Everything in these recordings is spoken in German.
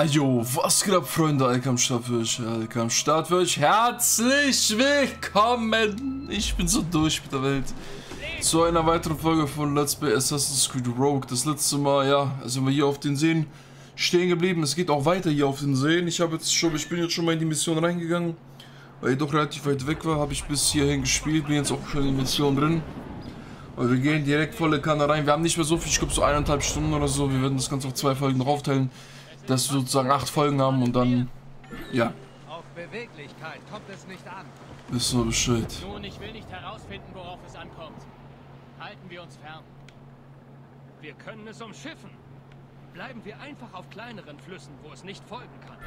Ajo, was geht ab, Freunde? Allkampf Start für euch. Herzlich willkommen! Ich bin so durch mit der Welt. Zu einer weiteren Folge von Let's Play Assassin's Creed Rogue. Das letzte Mal, ja, sind wir hier auf den Seen stehen geblieben. Es geht auch weiter hier auf den Seen. Ich bin jetzt schon mal in die Mission reingegangen. Weil ich doch relativ weit weg war, habe ich bis hierhin gespielt. Bin jetzt auch schon in die Mission drin. Und wir gehen direkt volle Kanne rein. Wir haben nicht mehr so viel, ich glaube so 1,5 Stunden oder so. Wir werden das Ganze auf 2 Folgen drauf teilen. Dass wir sozusagen 8 Folgen haben und dann, ja. Auf Beweglichkeit kommt es nicht an. Ist so Bescheid. Nun, ich will nicht herausfinden, worauf es ankommt. Halten wir uns fern. Wir können es umschiffen. Bleiben wir einfach auf kleineren Flüssen, wo es nicht folgen kann.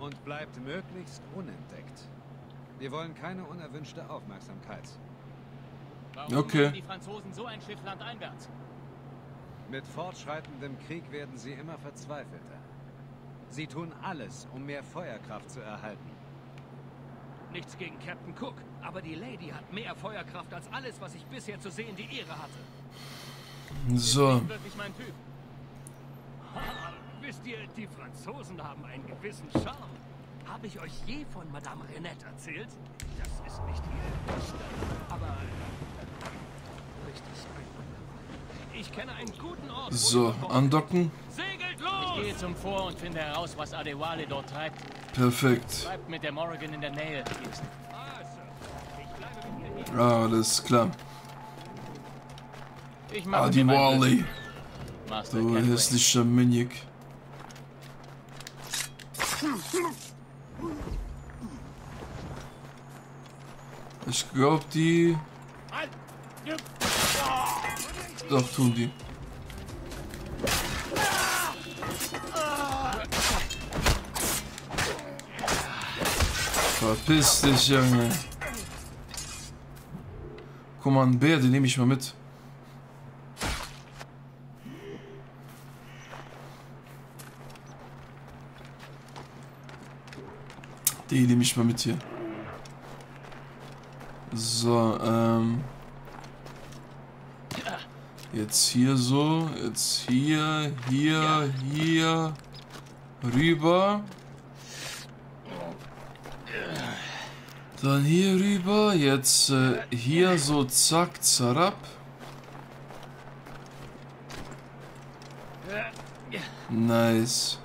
Und bleibt möglichst unentdeckt. Wir wollen keine unerwünschte Aufmerksamkeit. Warum machen die Franzosen so ein Schiff landeinwärts? Mit fortschreitendem Krieg werden sie immer verzweifelter. Sie tun alles, um mehr Feuerkraft zu erhalten. Nichts gegen Captain Cook, aber die Lady hat mehr Feuerkraft als alles, was ich bisher zu sehen die Ehre hatte. So. Ich bin wirklich mein Typ. Wisst ihr, die Franzosen haben einen gewissen Charme. Habe ich euch je von Madame Renette erzählt? Das ist nicht hier, aber richtig. Ich kenne einen guten Ort. So, andocken. Segelt los! Ich gehe zum Vor und finde heraus, was Adéwalé dort treibt. Perfekt. Bleibt mit der Morrigan in der Nähe. Alles klar. Adéwalé. Du hässlicher Minik. Ich glaube, die... Doch, tun die. Verpiss dich, Junge. Guck mal, einen Bär, den nehme ich mal mit. Den nehme ich mal mit hier. So, jetzt hier so, jetzt hier, rüber. Dann hier rüber, jetzt hier so, zack, zarab. Nice.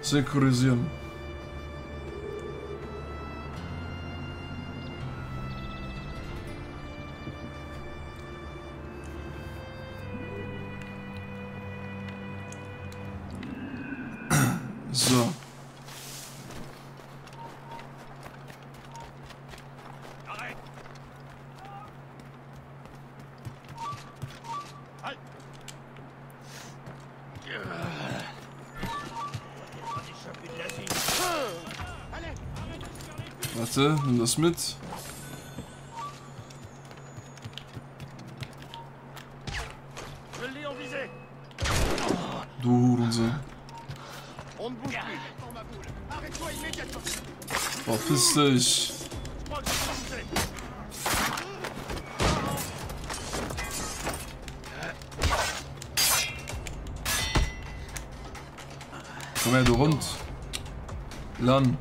Säkurisieren. So. Warte, nimm das mit. Du Hurensohn. Verpiss dich. Komm her, du Hund. Lan.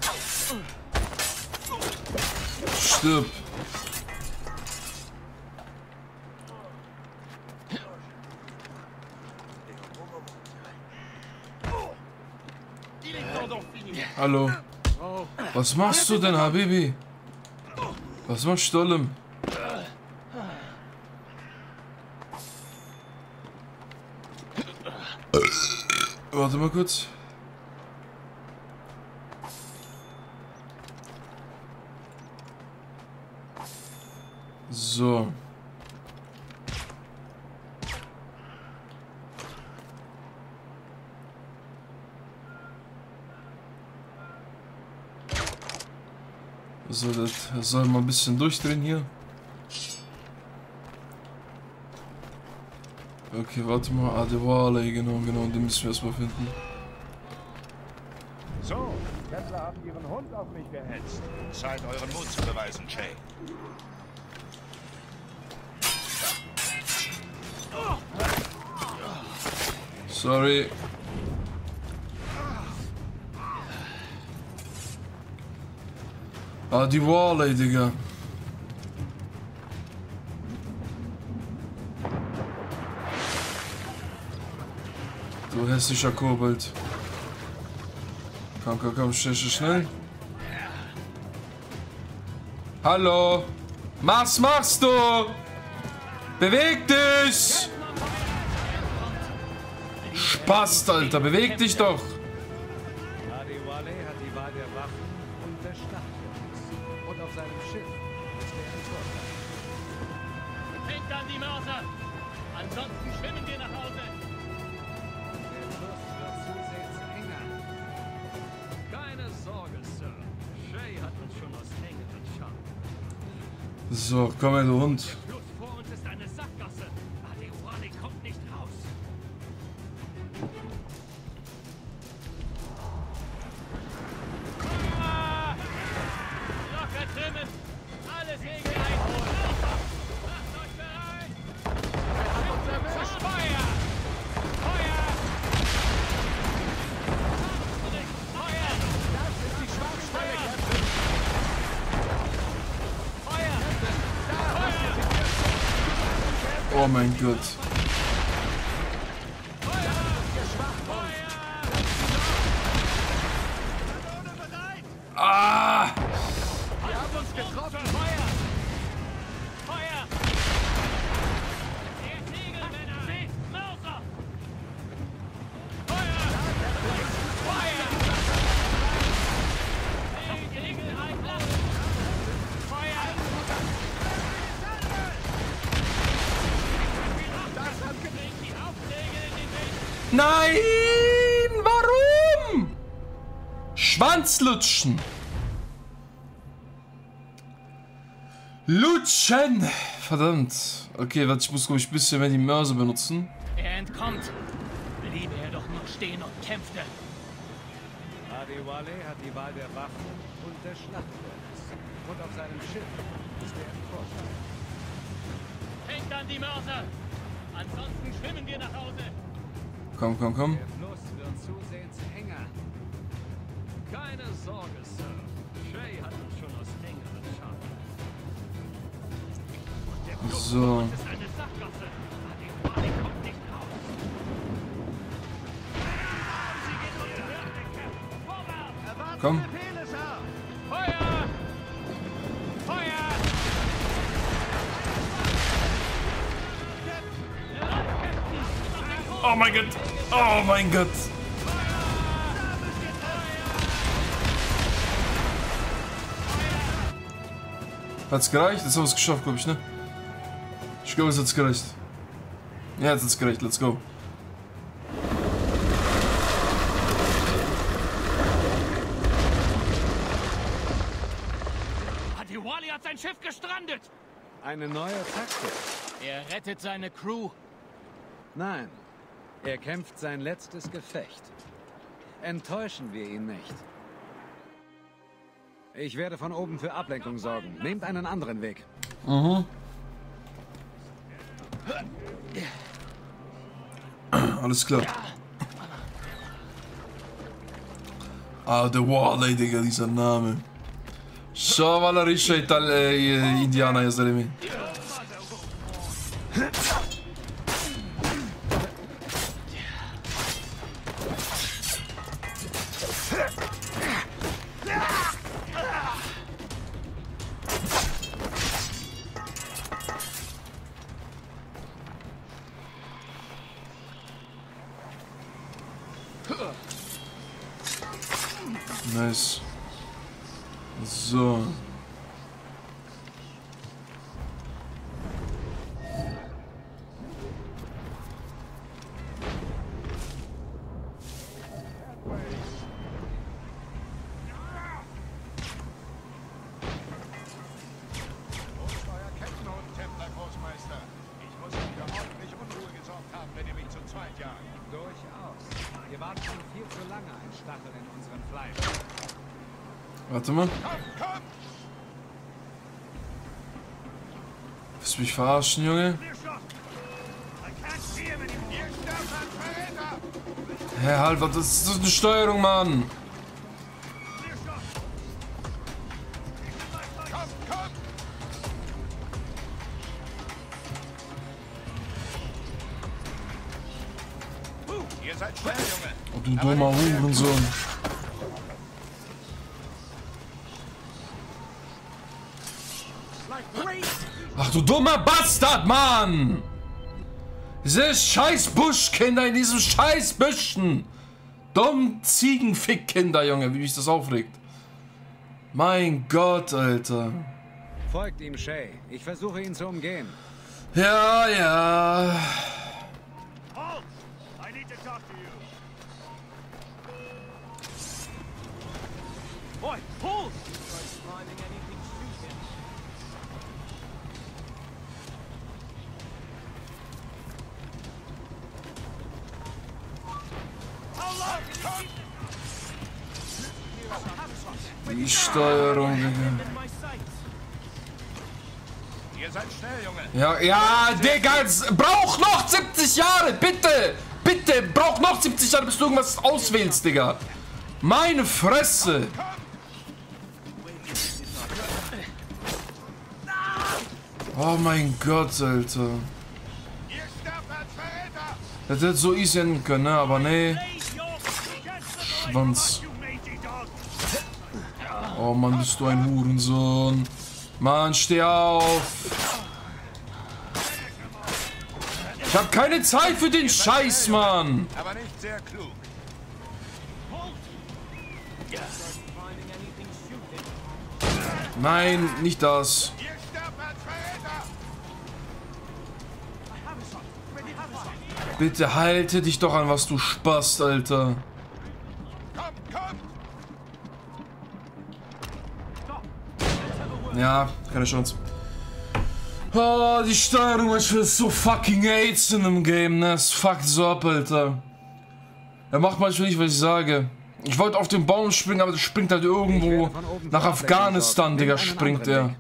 Stirb. Hallo. Was machst du denn, Habibi? Was machst du denn? Warte mal kurz. So. So, das soll mal ein bisschen durchdrehen hier. Okay, warte mal. Adéwalé, genau, den müssen wir erstmal finden. So, Kettler haben ihren Hund auf mich gehetzt. Zeit, euren Mut zu beweisen, Shay. Sorry. Adéwalé, Digga. Du hässlicher Kobold. Komm, komm, komm, schnell, schnell. Hallo. Was machst du? Beweg dich! Spast, Alter, beweg dich doch! Adéwalé hat die Wahl der Waffen und der Schlachtjungs. Und auf seinem Schiff ist er ein Vorteil. Denkt an die Mörder! Ansonsten schwimmen wir nach Hause! Der Fluss wird zusehends enger. Keine Sorge, Sir. Shay hat uns schon aus Enge geschaut. So, komm her, du Hund. Oh mein Gott. Ah! Wir haben uns getroffen. Feuer! Feuer! Der Segelmänner! Mörder! Feuer! Feuer! Segel einlassen! Feuer! Nein! Warum? Schwanzlutschen! Lutschen! Verdammt. Okay, warte, ich muss, glaube ich, ein bisschen mehr die Mörser benutzen. Er entkommt. Bliebe er doch nur stehen und kämpfte. Adéwalé hat die Wahl der Waffen und der Schlachtfeldes. Und auf seinem Schiff ist er im Vorteil. Hängt an die Mörser! Ansonsten schwimmen wir nach Hause. Komm, komm, komm. Der Fluss wird zusehends enger. Keine Sorge, Sir. Shay hat uns schon aus engeren Schaden. Und der Fluss ist eine Sackgasse. Adéwalé kommt nicht raus. Sie geht unter Hörnecke. Vorwärts! Komm. Feuer! Feuer! Oh mein Gott! Oh mein Gott! Hat's gereicht? Jetzt haben wir es geschafft, glaube ich, ne? Ich glaube, es hat's gereicht. Ja, jetzt hat's gereicht. Let's go. Adéwalé hat sein Schiff gestrandet! Eine neue Taktik. Er rettet seine Crew. Nein. Er kämpft sein letztes Gefecht. Enttäuschen wir ihn nicht. Ich werde von oben für Ablenkung sorgen. Nehmt einen anderen Weg. Mhm. Alles klar. Adéwalé, Digga, dieser Name. Chevalerische Indianer, ihr seid mir. Nice. So. Warte mal. Willst du mich verarschen, Junge? Herr Halber, das ist eine Steuerung, Mann. Oh, du dummer Hurensohn. Ach, du dummer Bastard, Mann! Diese scheiß Buschkinder in diesem scheiß Büschen! Dummen Ziegenfickkinder, Junge, wie mich das aufregt. Mein Gott, Alter. Folgt ihm, Shay. Ich versuche ihn zu umgehen. Ja, ja. Halt! I need to talk to you. Boy, halt! Die Steuerung, Digga. Ihr seid schnell, Junge. Ja, ja, Digga, brauch noch 70 Jahre, bitte! Bitte, brauch noch 70 Jahre, bis du irgendwas auswählst, Digga. Meine Fresse! Oh mein Gott, Alter. Das hätte so easy enden können, ne? Aber nee. Schwanz. Oh Mann, bist du ein Hurensohn. Mann, steh auf. Ich hab keine Zeit für den Scheiß, Mann. Aber nicht sehr klug. Nein, nicht das. Bitte halte dich doch an, was du Spaß, Alter. Ja, keine Chance. Oh, die Steuerung, ich will so fucking AIDS in dem Game, ne? Es fuckt so ab, Alter. Er macht manchmal nicht, was ich sage. Ich wollte auf den Baum springen, aber der springt halt irgendwo nach Afghanistan, Digga, springt er.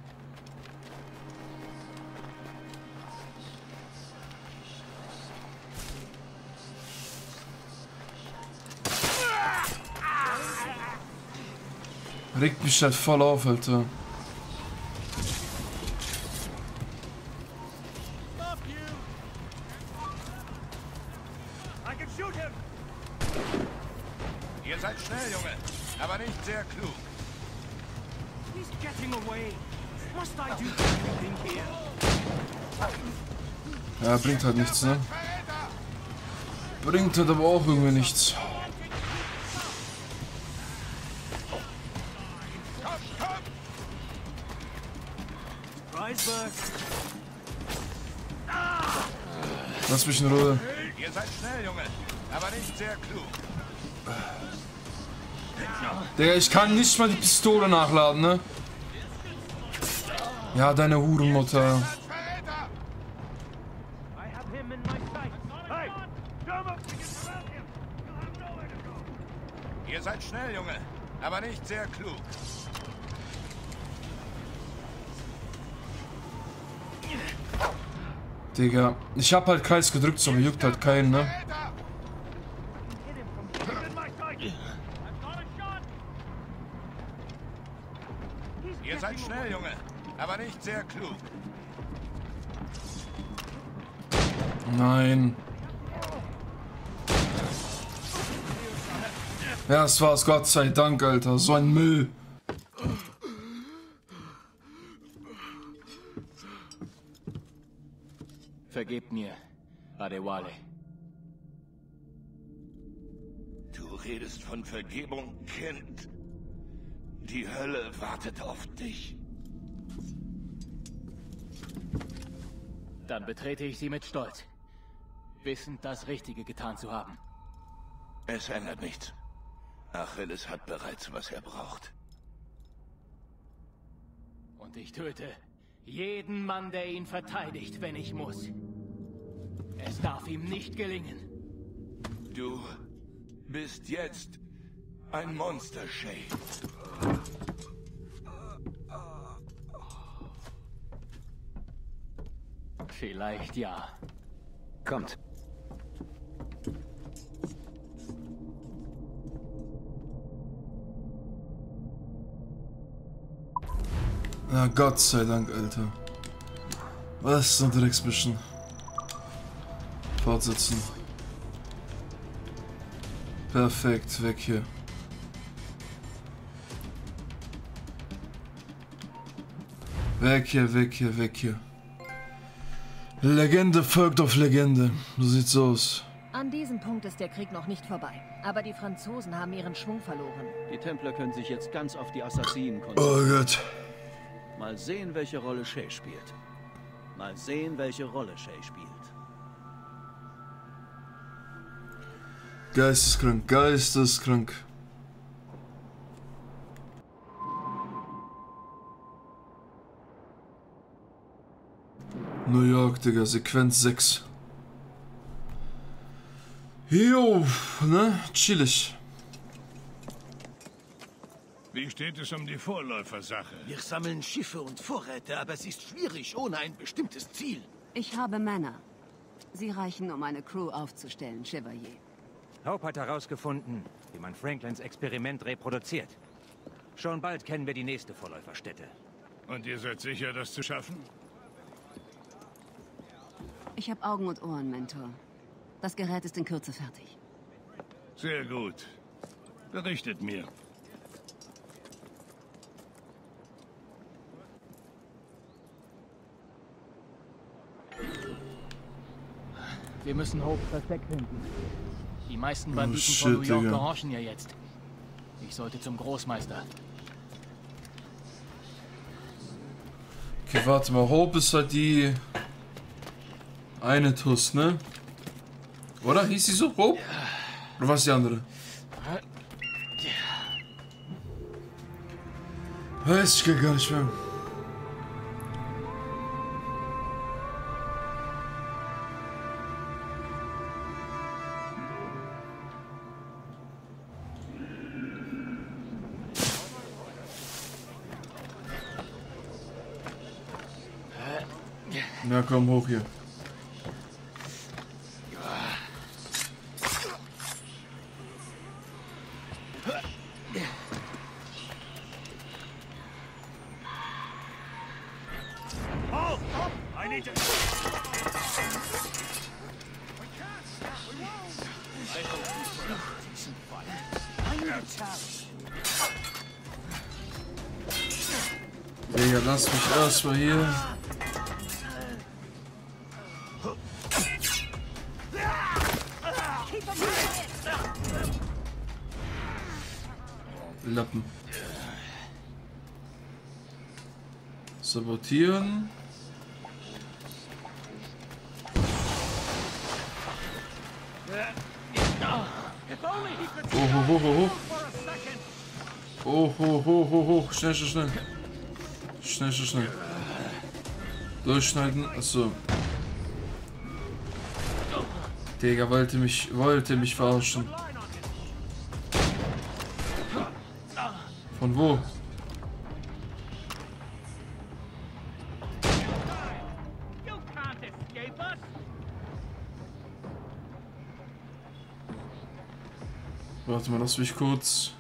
Regt mich halt voll auf, Alter. Ja, bringt halt nichts, ne? Bringt halt aber auch irgendwie nichts. Lass mich in Ruhe. Ihr seid schnell, Junge, aber nicht sehr klug. Digga, ich kann nicht mal die Pistole nachladen, ne? Ja, deine Hurenmutter. Ihr seid schnell, Junge, aber nicht sehr klug. Digga, ich hab halt Kreis gedrückt, so mir juckt halt keinen, ne? Ihr seid schnell, Junge, aber nicht sehr klug. Nein. Ja, das war's, Gott sei Dank, Alter. So ein Müll. Vergebt mir, Adéwalé. Du redest von Vergebung, Kind. Die Hölle wartet auf dich. Dann betrete ich sie mit Stolz, wissend, das Richtige getan zu haben. Es ändert nichts. Achilles hat bereits, was er braucht. Und ich töte jeden Mann, der ihn verteidigt, wenn ich muss. Es darf ihm nicht gelingen. Du bist jetzt ein Monster, Shay. Vielleicht ja. Kommt. Na Gott sei Dank, Alter. Was ist ein Drecksbischen? Fortsetzen. Perfekt, weg hier. Weg hier, weg hier, weg hier. Legende folgt auf Legende. So sieht's aus. An diesem Punkt ist der Krieg noch nicht vorbei. Aber die Franzosen haben ihren Schwung verloren. Die Templer können sich jetzt ganz auf die Assassinen konzentrieren. Oh Gott. Mal sehen, welche Rolle Shay spielt. Mal sehen, welche Rolle Shay spielt. Geisteskrank, geisteskrank. New York, Digga, Sequenz 6. Jo, ne? Chillig. Wie steht es um die Vorläufersache? Wir sammeln Schiffe und Vorräte, aber es ist schwierig ohne ein bestimmtes Ziel. Ich habe Männer. Sie reichen, um eine Crew aufzustellen, Chevalier. Hope hat herausgefunden, wie man Franklins Experiment reproduziert. Schon bald kennen wir die nächste Vorläuferstätte. Und ihr seid sicher, das zu schaffen? Ich habe Augen und Ohren, Mentor. Das Gerät ist in Kürze fertig. Sehr gut. Berichtet mir. Wir müssen Hope Versteck finden. Die meisten Banditen von New York gehorchen ja jetzt. Ich sollte zum Großmeister. Okay, warte mal. Hope ist halt die... eine Tuss, ne? Oder? Hieß sie so? Hope? Oder was die andere? Weiß ich gar nicht mehr. Na komm, hoch hier. Digga, lass mich erstmal hier. Lappen. Sabotieren. Hoch, hoch, hoch. Hoch, hoch, hoch, hoch, hoch. Schnell, schnell, schnell. Schnell, schnell, schnell. Durchschneiden. Achso. Digga, wollte mich verarschen. Von wo? Warte mal, lass mich kurz.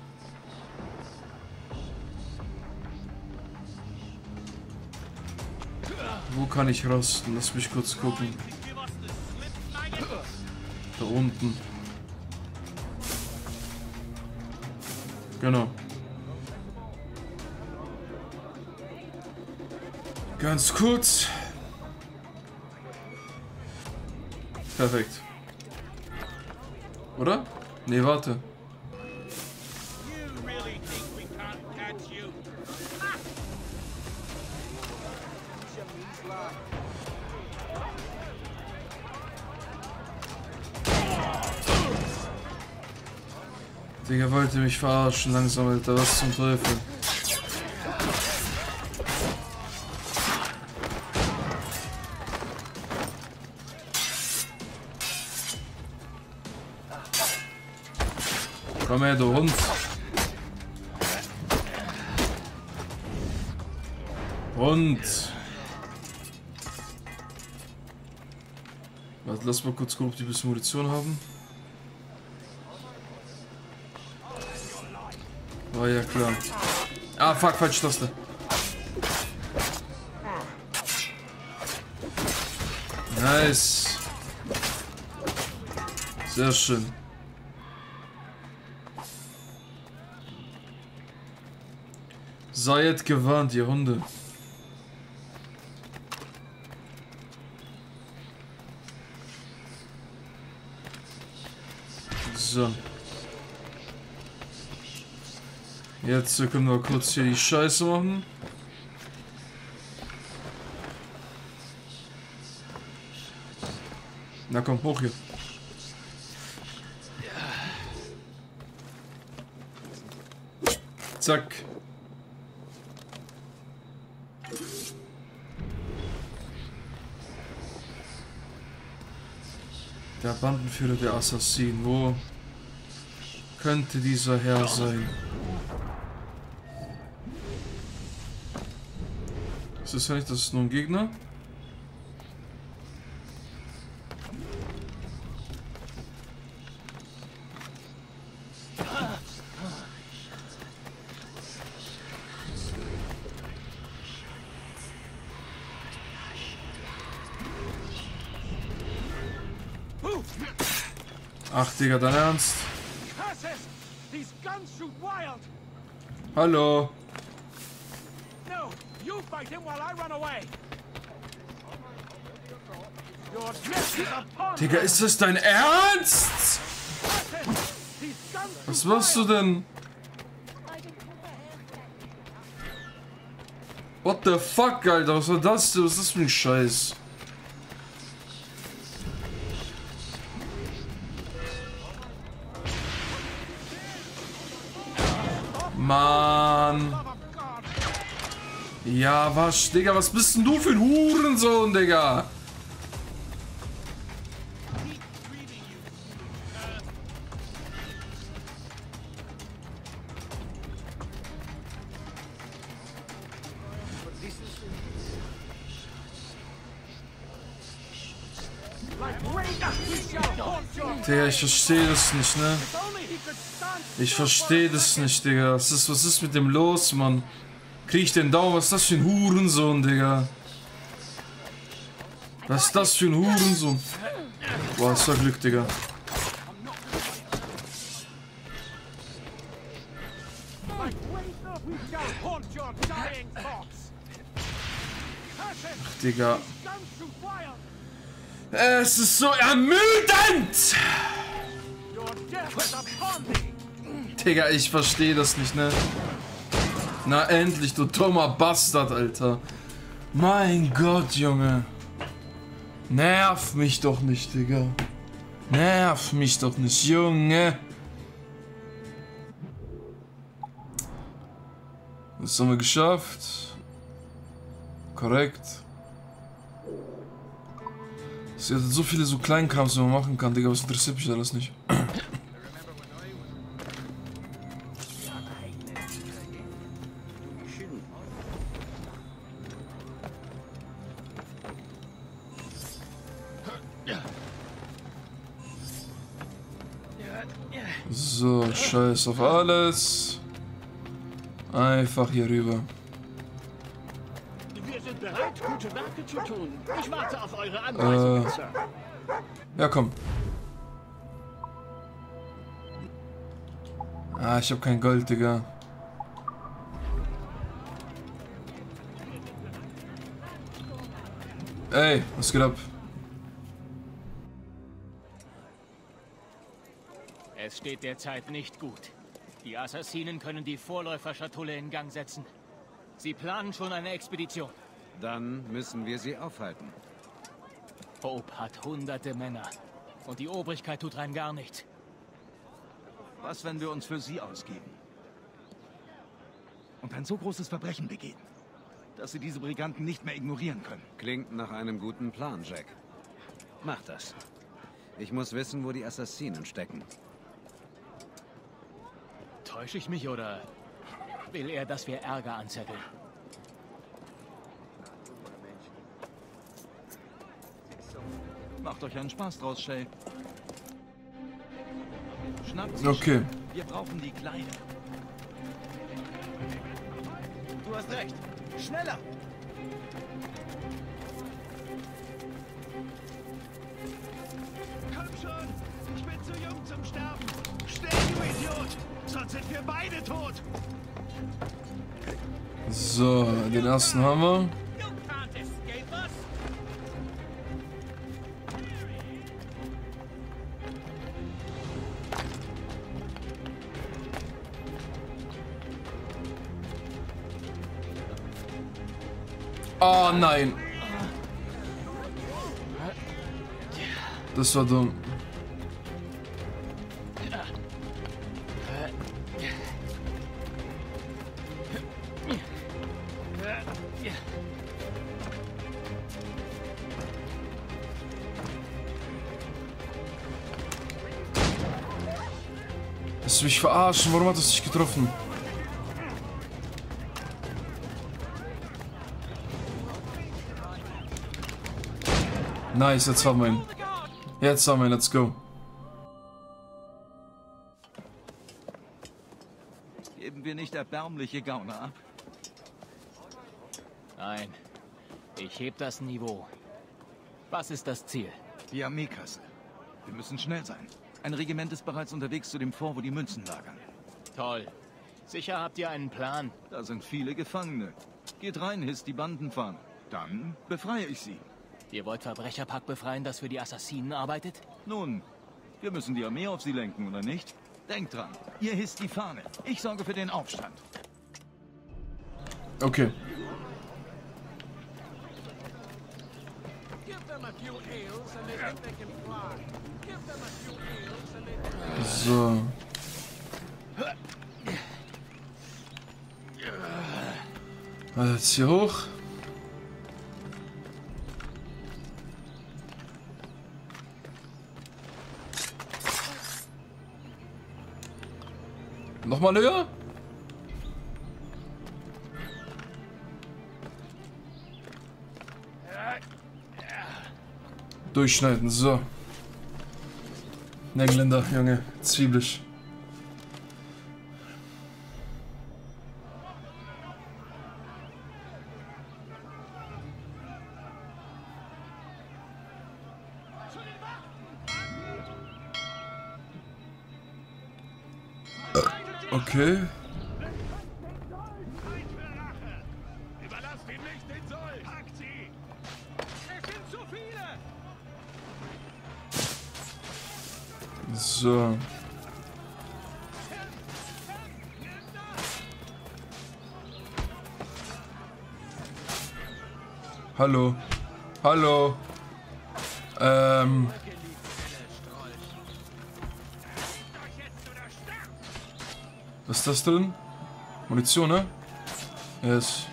Wo kann ich rasten? Lass mich kurz gucken. Da unten. Genau. Ganz kurz. Perfekt. Oder? Nee, warte. Digga, wollte mich verarschen langsam, Alter. Was zum Teufel? Komm her, du Hund. Hund. Warte, lass mal kurz gucken, ob die ein bisschen Munition haben. War ja klar. Ah, fuck, falsche Taste. Nice. Sehr schön. Seid gewarnt, ihr Hunde. So. Jetzt können wir kurz hier die Scheiße machen. Na komm, hoch hier. Zack. Der Bandenführer der Assassinen. Wo könnte dieser Herr sein? Ist das nicht, das ist nur ein Gegner? Ach, Digga, dein Ernst? Hallo. Digga, ist das dein Ernst? Was machst du denn? What the fuck, Alter? Was war das denn? Was ist das für ein Scheiß? Mann. Ja, was, Digga, was bist denn du für ein Hurensohn, Digga? Digga, ich verstehe das nicht, ne? Ich verstehe das nicht, Digga. Was ist mit dem los, Mann? Krieg ich den Daumen? Was ist das für ein Hurensohn, Digga? Was ist das für ein Hurensohn? Boah, das war Glück, Digga. Ach, Digga. Es ist so ermüdend! Digga, ich verstehe das nicht, ne? Na endlich, du dummer Bastard, Alter. Mein Gott, Junge. Nerv mich doch nicht, Digga. Nerv mich doch nicht, Junge. Das haben wir geschafft. Korrekt. Es gibt so viele so Kleinkrams, die man machen kann, Digga. Was interessiert mich alles nicht? So, scheiß auf alles. Einfach hier rüber. Wir sind bereit, gute Werke zu tun. Ich warte auf eure Anweisungen, Sir. Ja, komm. Ah, ich hab kein Gold, Digga. Ey, was geht ab? Es steht derzeit nicht gut. Die Assassinen können die Vorläuferschatulle in Gang setzen. Sie planen schon eine Expedition. Dann müssen wir sie aufhalten. Pope hat hunderte Männer. Und die Obrigkeit tut rein gar nichts. Was, wenn wir uns für sie ausgeben? Und ein so großes Verbrechen begehen, dass sie diese Briganten nicht mehr ignorieren können. Klingt nach einem guten Plan, Jack. Mach das. Ich muss wissen, wo die Assassinen stecken. Täusche ich mich, oder will er, dass wir Ärger anzetteln? Macht euch einen Spaß draus, Shay. Schnappt sich. Okay. Wir brauchen die Kleine. Du hast recht. Schneller! zum Sterben. Steh, du Idiot! Sonst sind wir beide tot! So, den ersten haben wir. Oh nein! Das war dumm. Hast du mich verarschen? Warum hat das dich getroffen? Nice, jetzt haben wir ihn. Jetzt haben wir ihn, let's go. Geben wir nicht erbärmliche Gauner ab? Nein, ich heb das Niveau. Was ist das Ziel? Die Armeekasse. Wir müssen schnell sein. Ein Regiment ist bereits unterwegs zu dem Fort, wo die Münzen lagern. Toll. Sicher habt ihr einen Plan. Da sind viele Gefangene. Geht rein, hisst die Bandenfahne. Dann befreie ich sie. Ihr wollt Verbrecherpack befreien, das für die Assassinen arbeitet? Nun, wir müssen die Armee auf sie lenken, oder nicht? Denkt dran, ihr hisst die Fahne. Ich sorge für den Aufstand. Okay. So. Also jetzt hier hoch. Nochmal höher? Durchschneiden, so. Ne, Engländer, Junge, zwiebelig. Okay. Überlasst ihn nicht den Soll! Packt sie! Es sind zu viele! So. Hallo. Hallo. Was ist das drin? Munition, ne? Yes.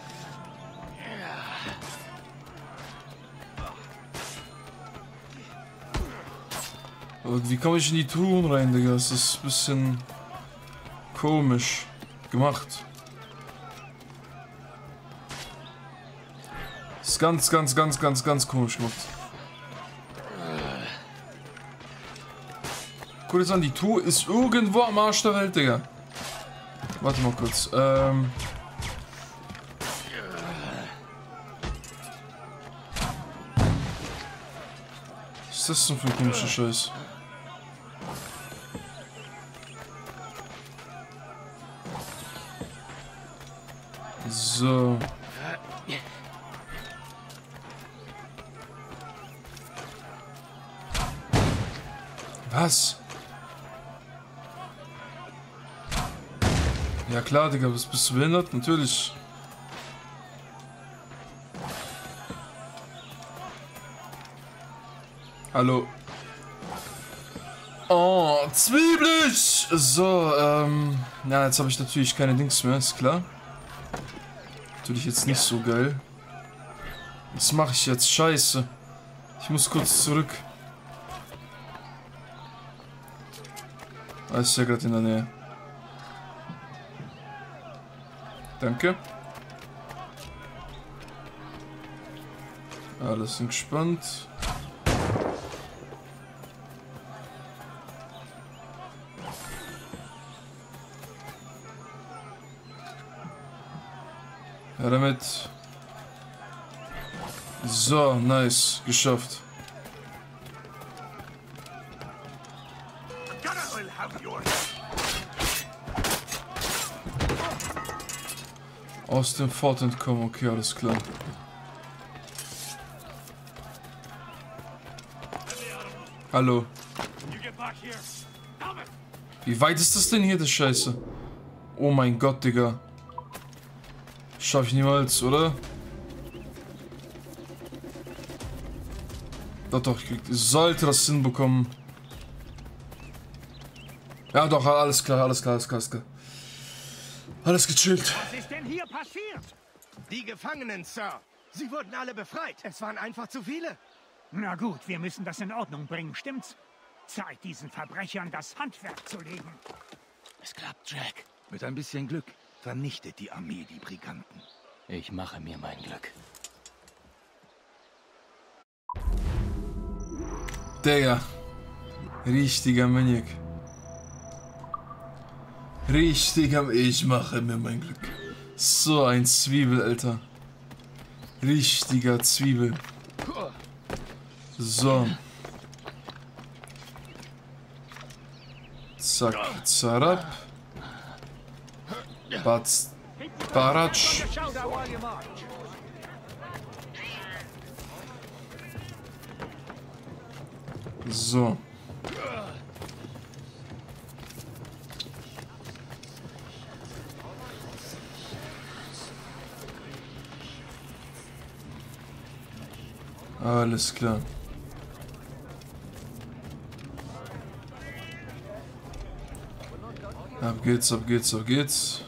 Aber wie komme ich in die Truhen rein, Digga? Das ist ein bisschen komisch gemacht. Das ist ganz komisch gemacht. Guck jetzt an, die Truhe ist irgendwo am Arsch der Welt, Digga. Warte mal kurz. Was ist das denn für ein komischer Scheiß? So. Was? Ja klar, Digga, was bist du behindert? Natürlich. Hallo. Oh, zwiebelig! So, ja, jetzt habe ich natürlich keine Dings mehr, ist klar. Natürlich jetzt nicht so geil. Was mache ich jetzt? Scheiße. Ich muss kurz zurück. Ah, ist ja gerade in der Nähe. Danke. Alles sind gespannt. Ja, damit. So, nice. Geschafft. Aus dem Fort entkommen, okay, alles klar. Hallo. Wie weit ist das denn hier, das Scheiße? Oh mein Gott, Digga. Schaff ich niemals, oder? Doch, doch, ich sollte das hinbekommen. Ja, doch, alles klar, alles klar, alles klar, alles klar. Alles gechillt. Was ist denn hier passiert? Die Gefangenen, Sir. Sie wurden alle befreit. Es waren einfach zu viele. Na gut, wir müssen das in Ordnung bringen, stimmt's? Zeit, diesen Verbrechern das Handwerk zu legen. Es klappt, Jack. Mit ein bisschen Glück vernichtet die Armee die Briganten. Ich mache mir mein Glück. Digga. Richtiger Maniac. Richtiger... Ich mache mir mein Glück. So ein Zwiebel, Alter. Richtiger Zwiebel. So. Zack, zarab. Batz, Baratsch. So. Alles klar. Ab geht's, ab geht's, ab geht's.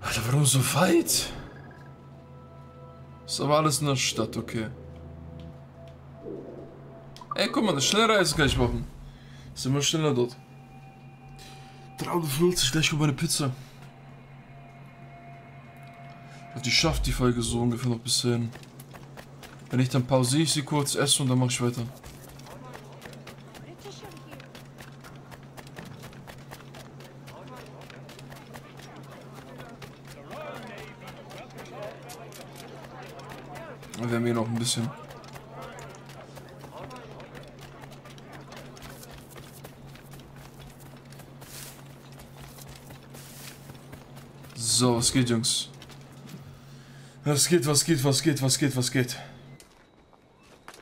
Alter, warum so weit? Ist aber alles in der Stadt, okay. Ey, guck mal, eine Schnellreise kann ich machen. Ist immer schneller dort. 3,50 €, gleich über eine Pizza. Ich hab die schafft die Folge so ungefähr noch bis hin. Wenn ich dann pausiere, ich sie kurz, esse und dann mache ich weiter. Wir haben hier noch ein bisschen. So, was geht, Jungs? Was geht, was geht, was geht, was geht, was geht?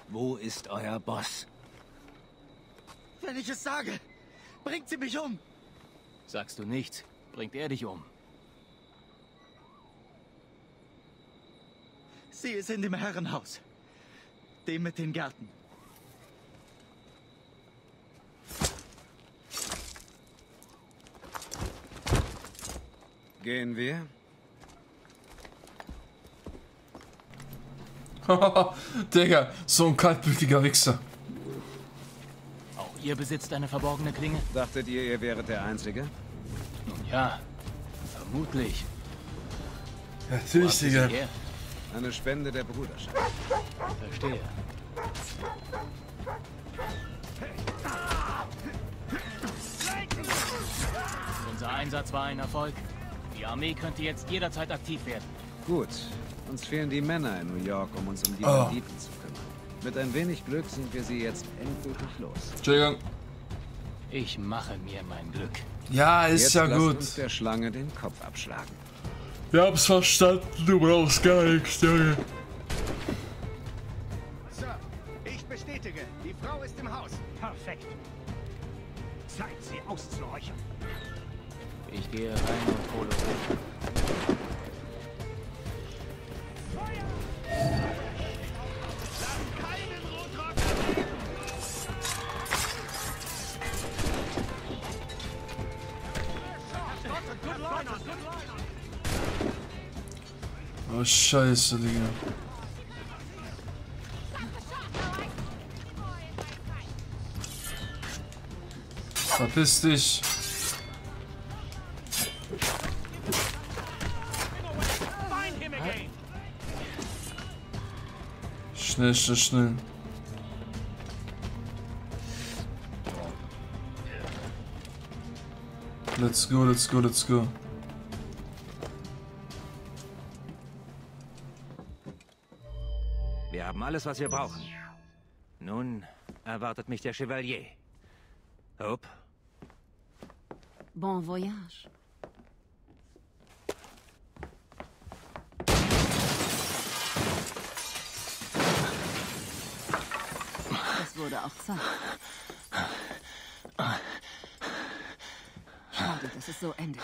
Wo ist euer Boss? Wenn ich es sage, bringt sie mich um. Sagst du nichts, bringt er dich um. Sie ist in dem Herrenhaus. Dem mit den Gärten. Gehen wir? Digga, so ein kaltblütiger Wichser. Auch ihr besitzt eine verborgene Klinge? Dachtet ihr, ihr wäret der Einzige? Nun ja, vermutlich. Natürlich, Digga. Eine Spende der Bruderschaft. Verstehe. Unser Einsatz war ein Erfolg. Die Armee könnte jetzt jederzeit aktiv werden. Gut. Uns fehlen die Männer in New York, um uns um die Banditen zu kümmern. Mit ein wenig Glück sind wir sie jetzt endgültig los. Entschuldigung. Ich mache mir mein Glück. Ja, ist jetzt ja gut. Jetzt lass uns der Schlange den Kopf abschlagen. Wir haben's verstanden, du brauchst gar nichts, Junge. Sir, ich bestätige, die Frau ist im Haus. Perfekt. Zeit, sie auszuräuchern. Ich gehe rein und hole Feuer! Lass keinen Rotrock erleben! Oh, Scheiße, Digga. Verpiss dich. Schnell, schnell, schnell. Let's go, let's go, let's go. Wir haben alles, was wir brauchen. Nun erwartet mich der Chevalier. Hope. Bon voyage. Das wurde auch Zeit. Schade, dass es so endet.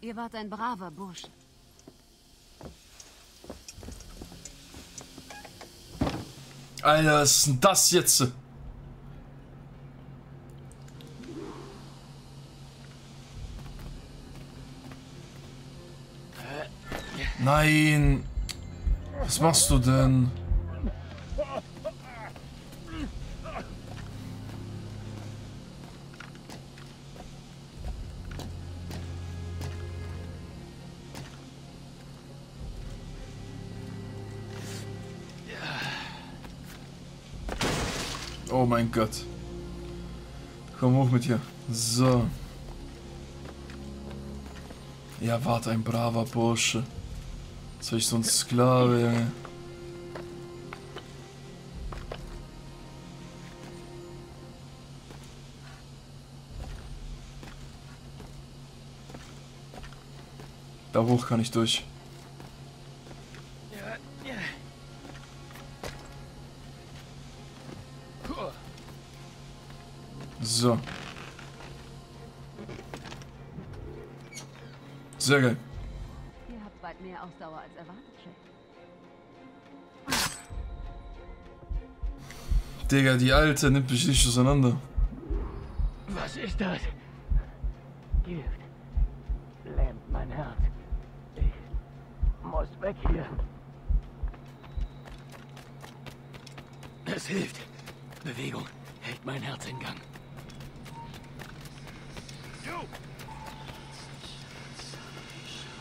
Ihr wart ein braver Bursche. Alter, was ist denn das jetzt? Nein! Was machst du denn? Oh mein Gott. Komm hoch mit dir. So. Ja, wart ein braver Bursche. Jetzt hab ich so ein Sklave, Junge. Da hoch kann ich durch. So. Sehr geil. Ihr habt weit mehr Ausdauer als erwartet, Shay. Digga, die Alte nimmt mich nicht auseinander. Was ist das? Gift. Lähmt mein Herz. Ich muss weg hier. Das hilft. Bewegung hält mein Herz in Gang.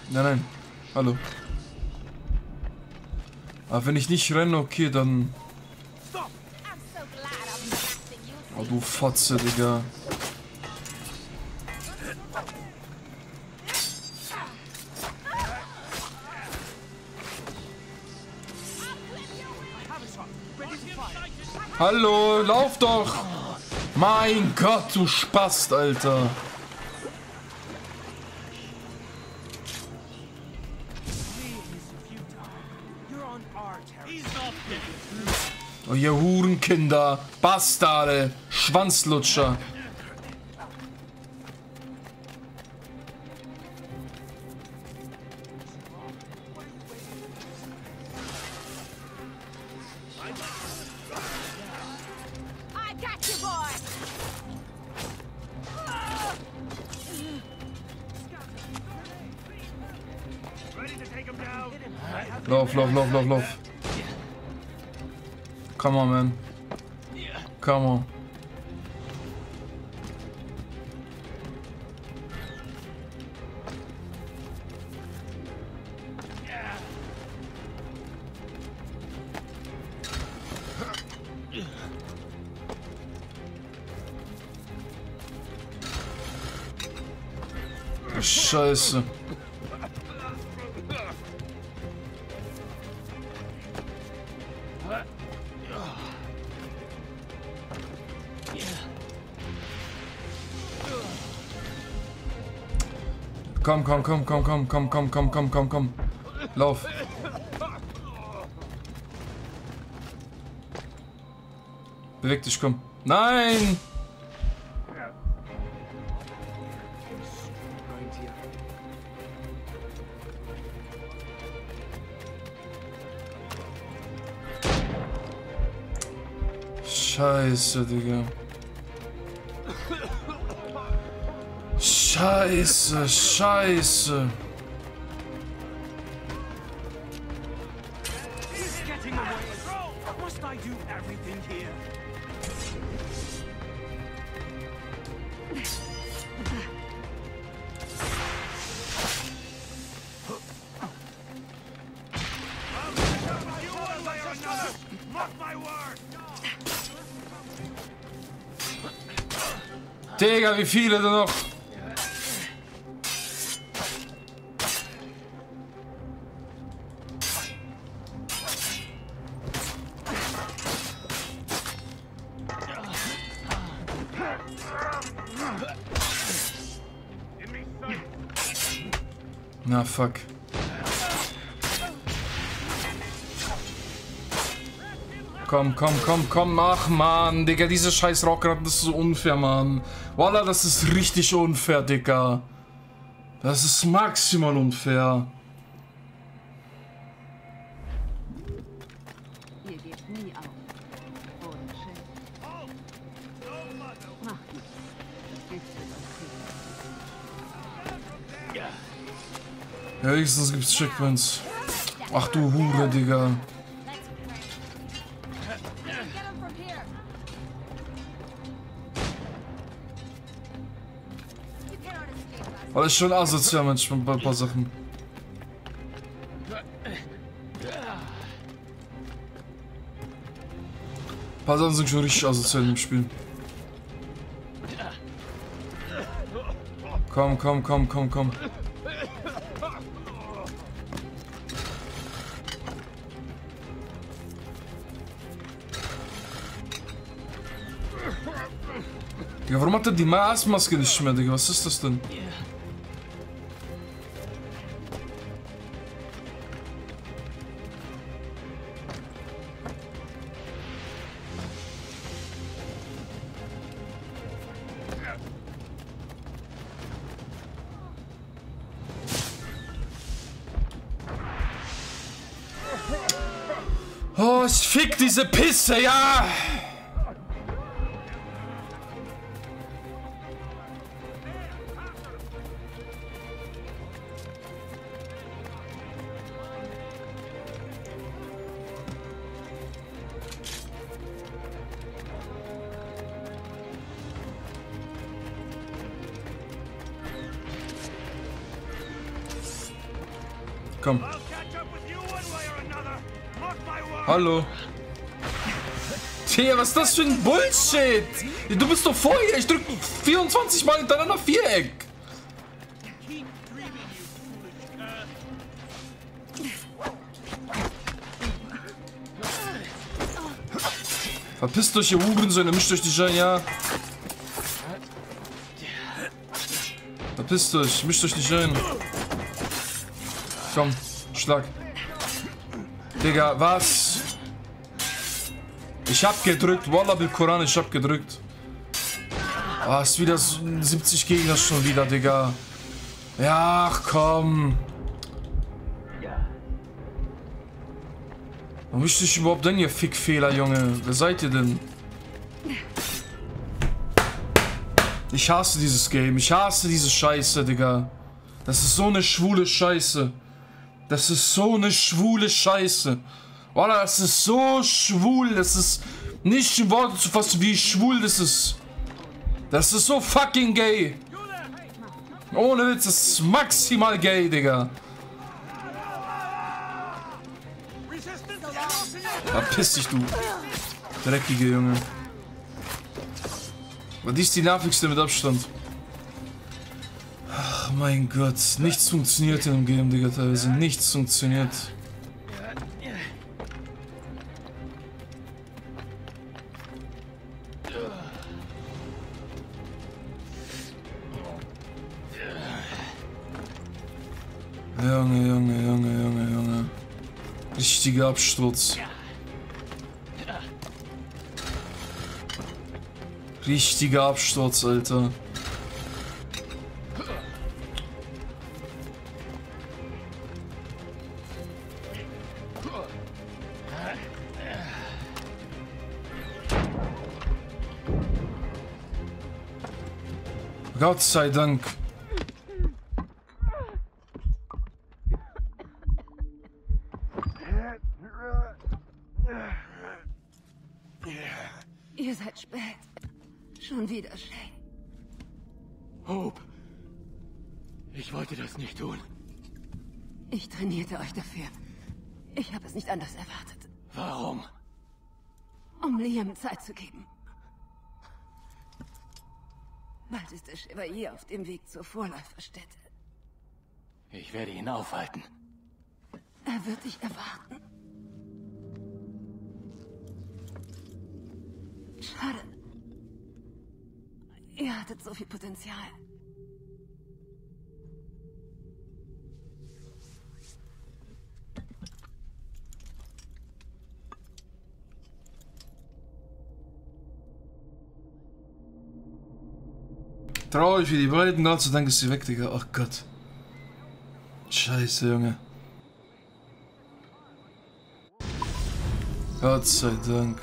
Nein, nein. Hallo. Aber wenn ich nicht renne, okay, dann... Oh, du Fotze, Digga. Hallo, lauf doch! Mein Gott, du Spast, Alter. Oh, ihr Hurenkinder, Bastarde, Schwanzlutscher. Lauf, lauf, lauf, lauf, lauf. Come on, man. Come on. Scheiße. Komm, komm, komm, komm, komm, komm, komm, komm, komm, komm, komm. Lauf. Beweg dich, komm. Nein! Scheiße, Digga. Scheiße, scheiße. Digga, wie viele denn noch? Na, fuck. Komm, komm, komm, komm, mach, Mann. Digga, diese scheiß Rockratten, das ist so unfair, Mann. Wallah, das ist richtig unfair, Digga. Das ist maximal unfair. Ihr gebt nie auf. Ohne Chef. Macht nichts. Das ist okay. Ja, wenigstens gibt's Checkpoints. Ach du Hure, Digga. Aber das ist schon asozial manchmal bei ein paar Sachen. Ein paar Sachen sind schon richtig asozial im Spiel. Komm, komm, komm, komm, komm. Digga, warum hat er die Maßmaske nicht mehr, Digga? Was ist das denn? Oh, es fickt diese Pisse, ja! Komm. Hallo. Tja, was ist das für ein Bullshit? Du bist doch vorher. Ich drück 24 Mal hintereinander Viereck. Verpisst euch, ihr Hurensöhne. Mischt euch nicht ein, ja. Verpisst euch. Mischt euch nicht ein. Komm, Schlag. Digga, was? Ich hab gedrückt, Wallah bil Koran, ich hab gedrückt. Ah, ist wieder so 70 Gegner schon wieder, Digga. Ja, ach, komm. Warum ist das überhaupt denn, ihr Fickfehler, Junge? Wer seid ihr denn? Ich hasse dieses Game, ich hasse diese Scheiße, Digga. Das ist so eine schwule Scheiße. Das ist so eine schwule Scheiße. Wallah, das ist so schwul. Das ist nicht in Worte zu fassen, wie schwul das ist. Das ist so fucking gay. Ohne Witz, das ist maximal gay, Digga. Verpiss dich, du dreckige Junge. Aber die ist die nervigste mit Abstand. Ach mein Gott, nichts funktioniert in dem Game, Digga, teilweise. Nichts funktioniert. Junge, Junge, Junge, Junge, Junge. Richtiger Absturz. Richtiger Absturz, Alter. Gott sei Dank. Ihr seid spät. Schon wieder, Shay. Hope. Ich wollte das nicht tun. Ich trainierte euch dafür. Ich habe es nicht anders erwartet. Warum? Um Liam Zeit zu geben. Bald ist der Chevalier auf dem Weg zur Vorläuferstätte. Ich werde ihn aufhalten. Er wird dich erwarten. Schade. Ihr hattet so viel Potenzial. Traurig wie die beiden, Gott sei Dank ist sie weg, Digga. Ach Gott. Scheiße, Junge. Gott sei Dank.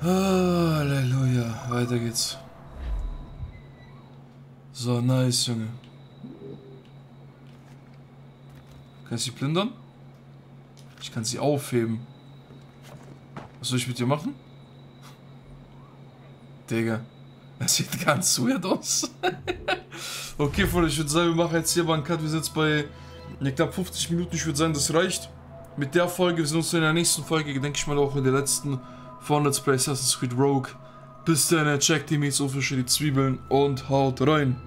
Halleluja. Weiter geht's. So, nice, Junge. Kann ich sie plündern? Ich kann sie aufheben. Was soll ich mit dir machen? Digga. Das sieht ganz weird aus. Okay, Freunde, ich würde sagen, wir machen jetzt hier mal einen Cut. Wir sind jetzt bei knapp 50 Minuten. Ich würde sagen, das reicht. Mit der Folge, wir sehen uns in der nächsten Folge, denke ich mal auch in der letzten von Let's Play Assassin's Creed Rogue. Bis dann, checkt die Meats, die Zwiebeln und haut rein.